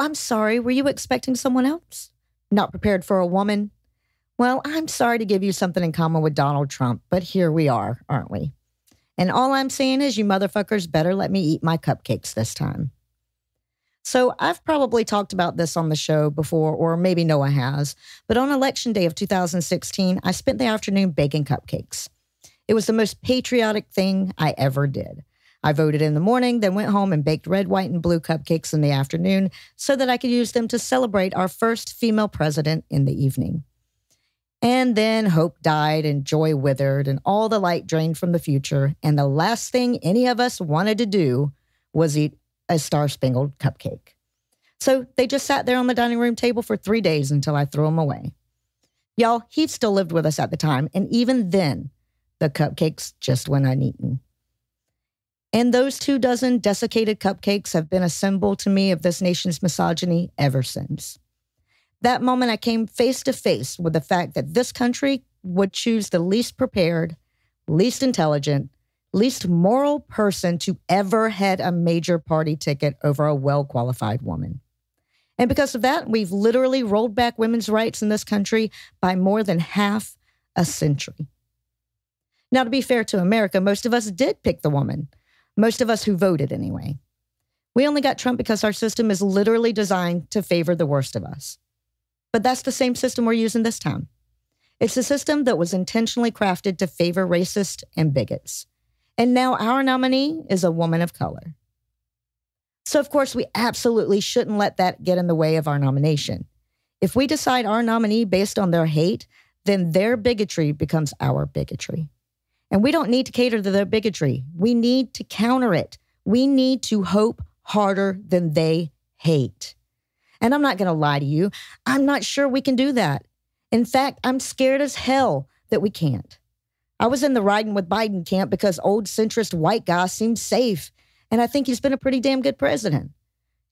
Oh, I'm sorry. Were you expecting someone else? Not prepared for a woman? Well, I'm sorry to give you something in common with Donald Trump, but here we are, aren't we? And all I'm saying is you motherfuckers better let me eat my cupcakes this time. So I've probably talked about this on the show before, or maybe Noah has, but on election day of 2016, I spent the afternoon baking cupcakes. It was the most patriotic thing I ever did. I voted in the morning, then went home and baked red, white, and blue cupcakes in the afternoon so that I could use them to celebrate our first female president in the evening. And then hope died and joy withered and all the light drained from the future. And the last thing any of us wanted to do was eat a star-spangled cupcake. So they just sat there on the dining room table for 3 days until I threw them away. Y'all, he still lived with us at the time. And even then, the cupcakes just went uneaten. And those 24 desiccated cupcakes have been a symbol to me of this nation's misogyny ever since. That moment I came face to face with the fact that this country would choose the least prepared, least intelligent, least moral person to ever head a major party ticket over a well-qualified woman. And because of that, we've literally rolled back women's rights in this country by more than half a century. Now, to be fair to America, most of us did pick the woman. Most of us who voted anyway. We only got Trump because our system is literally designed to favor the worst of us. But that's the same system we're using this time. It's a system that was intentionally crafted to favor racists and bigots. And now our nominee is a woman of color. So, of course, we absolutely shouldn't let that get in the way of our nomination. If we decide our nominee based on their hate, then their bigotry becomes our bigotry. And we don't need to cater to their bigotry. We need to counter it. We need to hope harder than they hate. And I'm not going to lie to you. I'm not sure we can do that. In fact, I'm scared as hell that we can't. I was in the riding with Biden camp because old centrist white guy seems safe. And I think he's been a pretty damn good president.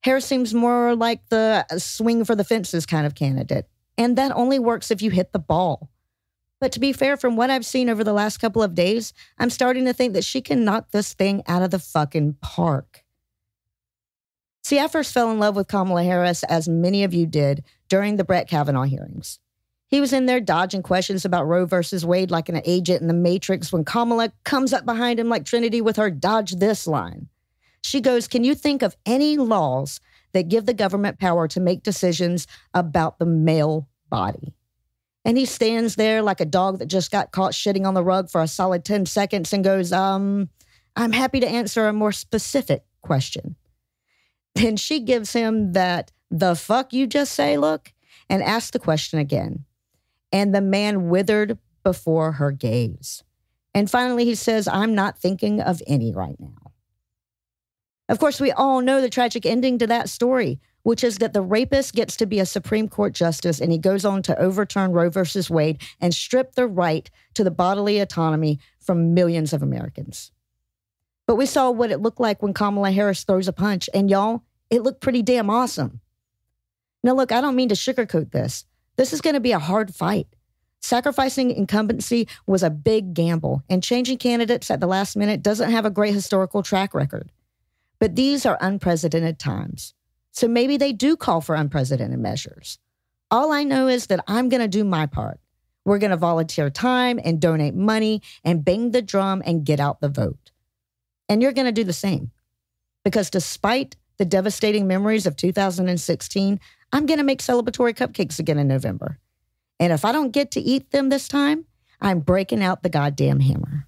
Harris seems more like the swing for the fences kind of candidate. And that only works if you hit the ball. But to be fair, from what I've seen over the last couple of days, I'm starting to think that she can knock this thing out of the fucking park. See, I first fell in love with Kamala Harris, as many of you did, during the Brett Kavanaugh hearings. He was in there dodging questions about Roe versus Wade like an agent in The Matrix when Kamala comes up behind him like Trinity with her "dodge this" line. She goes, "Can you think of any laws that give the government power to make decisions about the male body?" And he stands there like a dog that just got caught shitting on the rug for a solid 10 seconds and goes, I'm happy to answer a more specific question. Then she gives him that "the fuck you just say" look and asks the question again. And the man withered before her gaze. And finally, he says, "I'm not thinking of any right now." Of course, we all know the tragic ending to that story, which is that the rapist gets to be a Supreme Court justice and he goes on to overturn Roe versus Wade and strip the right to the bodily autonomy from millions of Americans. But we saw what it looked like when Kamala Harris throws a punch, and y'all, it looked pretty damn awesome. Now look, I don't mean to sugarcoat this. This is going to be a hard fight. Sacrificing incumbency was a big gamble, and changing candidates at the last minute doesn't have a great historical track record. But these are unprecedented times. So maybe they do call for unprecedented measures. All I know is that I'm going to do my part. We're going to volunteer time and donate money and bang the drum and get out the vote. And you're going to do the same. Because despite the devastating memories of 2016, I'm going to make celebratory cupcakes again in November. And if I don't get to eat them this time, I'm breaking out the goddamn hammer.